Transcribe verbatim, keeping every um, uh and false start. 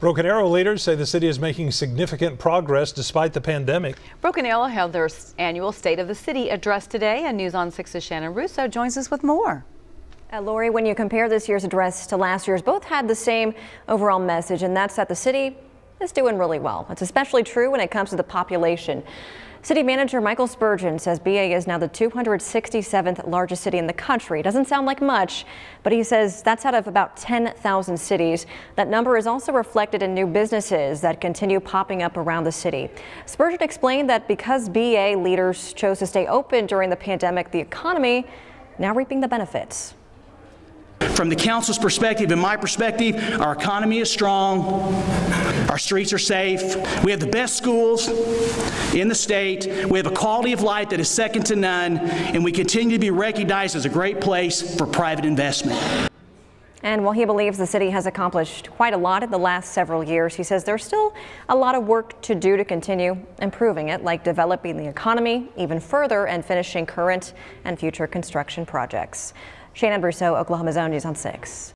Broken Arrow leaders say the city is making significant progress despite the pandemic. Broken Arrow held their annual State of the City address today, and News on six's Shannon Rousseau joins us with more. Uh, Lori, when you compare this year's address to last year's, both had the same overall message, and that's that the city is doing really well. It's especially true when it comes to the population. City Manager Michael Spurgeon says B A is now the two hundred sixty-seventh largest city in the country. Doesn't sound like much, but he says that's out of about ten thousand cities. That number is also reflected in new businesses that continue popping up around the city. Spurgeon explained that because B A leaders chose to stay open during the pandemic, the economy now reaping the benefits. From the council's perspective and my perspective, our economy is strong, our streets are safe, we have the best schools in the state, we have a quality of life that is second to none, and we continue to be recognized as a great place for private investment. And while he believes the city has accomplished quite a lot in the last several years, he says there's still a lot of work to do to continue improving it, like developing the economy even further and finishing current and future construction projects. Shannon Rousseau, Oklahoma's Own News on six.